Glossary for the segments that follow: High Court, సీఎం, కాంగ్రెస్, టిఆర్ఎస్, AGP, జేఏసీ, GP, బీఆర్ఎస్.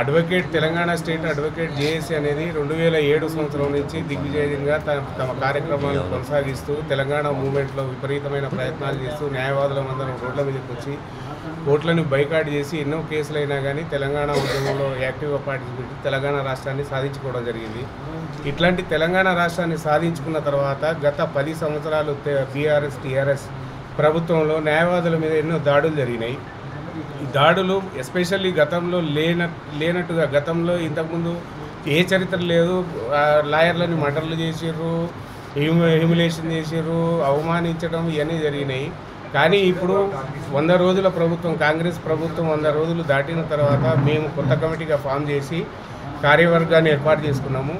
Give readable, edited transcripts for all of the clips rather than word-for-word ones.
Advocate Telangana state advocate జేఏసీ అనేది 2007 సంవత్సరం నుంచి దిగ్విజయంగా తమ కార్యక్రమాలను కొనసాగిస్తూ తెలంగాణ మూవ్మెంట్లో విపరీతమైన ప్రయత్నాలు చేస్తూ న్యాయవాదులందరూ రోడ్ల మీదకి వచ్చి కోర్టులను బైకాట్ చేసి ఎన్నో కేసులైనా కానీ తెలంగాణ ఉద్యమంలో యాక్టివ్గా పార్టిసిపేట్ తెలంగాణ రాష్ట్రాన్ని సాధించుకోవడం జరిగింది. ఇట్లాంటి తెలంగాణ రాష్ట్రాన్ని సాధించుకున్న తర్వాత గత 10 సంవత్సరాలు బీఆర్ఎస్ టిఆర్ఎస్ ప్రభుత్వంలో న్యాయవాదుల మీద ఎన్నో దాడులు జరిగినాయి. ఈ దాడులు ఎస్పెషల్లీ గతంలో లేనట్టుగా గతంలో ఇంతకుముందు ఏ చరిత్ర లేదు. లాయర్లని మర్డర్లు చేసిర్రు, హ్యూమిలేషన్ చేసిర్రు, అవమానించడం ఇవన్నీ జరిగినాయి. కానీ ఇప్పుడు 100 రోజుల ప్రభుత్వం, కాంగ్రెస్ ప్రభుత్వం 100 రోజులు దాటిన తర్వాత మేము కొత్త కమిటీగా ఫామ్ చేసి కార్యవర్గాన్ని ఏర్పాటు చేసుకున్నాము.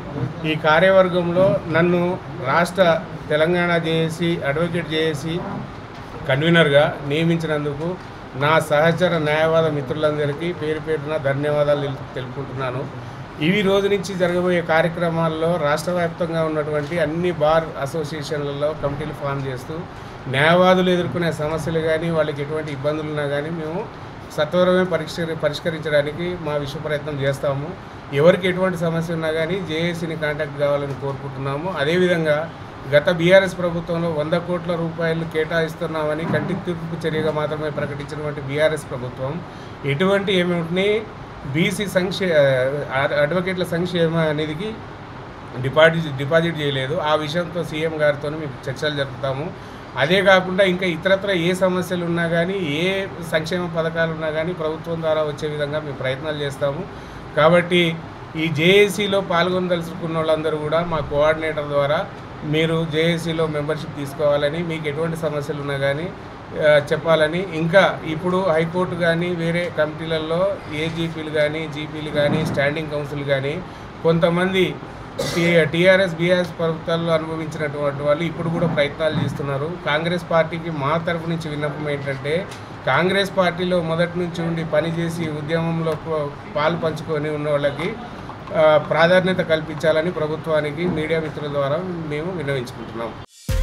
ఈ కార్యవర్గంలో నన్ను రాష్ట్ర తెలంగాణ జేఏసీ అడ్వకేట్ జేఏసీ కన్వీనర్గా నియమించినందుకు నా సహచర న్యాయవాద మిత్రులందరికీ పేరు పేరున ధన్యవాదాలు తెలుపుకుంటున్నాను. ఈ రోజు నుంచి జరగబోయే కార్యక్రమాల్లో రాష్ట్ర వ్యాప్తంగా ఉన్నటువంటి అన్ని బార్ అసోసియేషన్లలో కమిటీలు ఫామ్ చేస్తూ న్యాయవాదులు ఎదుర్కొనే సమస్యలు కానీ, వాళ్ళకి ఎటువంటి ఇబ్బందులున్నా కానీ మేము సత్వరమే పరిష్కరించడానికి మా విశ్వ ప్రయత్నం చేస్తాము. ఎవరికి ఎటువంటి సమస్య ఉన్నా కానీ జేఏసీని కాంటాక్ట్ కావాలని కోరుకుంటున్నాము. అదేవిధంగా గత బీఆర్ఎస్ ప్రభుత్వంలో 100 కోట్ల రూపాయలు కేటాయిస్తున్నామని కంటి తీర్పు చర్యగా మాత్రమే ప్రకటించినటువంటి బీఆర్ఎస్ ప్రభుత్వం ఎటువంటి అమౌంట్ని బీసీ అడ్వకేట్ల సంక్షేమ నిధికి డిపాజిట్ చేయలేదు. ఆ విషయంతో సీఎం గారితో మేము చర్చలు జరుపుతాము. అదే కాకుండా ఇంకా ఇతరత్ర ఏ సమస్యలు ఉన్నా కానీ, ఏ సంక్షేమ పథకాలు ఉన్నా కానీ ప్రభుత్వం ద్వారా వచ్చే విధంగా మేము ప్రయత్నాలు చేస్తాము. కాబట్టి ఈ జేఏసీలో పాల్గొనదలుచుకున్న వాళ్ళందరూ కూడా మా కోఆర్డినేటర్ ద్వారా మీరు జేఏసీలో మెంబర్షిప్ తీసుకోవాలని, మీకు ఎటువంటి సమస్యలు ఉన్నా కానీ చెప్పాలని, ఇంకా ఇప్పుడు హైకోర్టు కానీ వేరే కమిటీలలో ఏజీపీలు కానీ, జీపీలు కానీ, స్టాండింగ్ కౌన్సిల్ కానీ కొంతమంది టీఆర్ఎస్ బీఆర్ఎస్ ప్రభుత్వాల్లో అనుభవించినటువంటి వాళ్ళు ఇప్పుడు కూడా ప్రయత్నాలు చేస్తున్నారు. కాంగ్రెస్ పార్టీకి మా తరపు నుంచి విన్నపం ఏంటంటే, కాంగ్రెస్ పార్టీలో మొదటి నుంచి ఉండి పనిచేసి ఉద్యమంలో పాలు పంచుకొని ఉన్న వాళ్ళకి ప్రాధాన్యత కల్పించాలని ప్రభుత్వానికి మీడియా మిత్రుల ద్వారా మేము విన్నవించుకుంటున్నాం.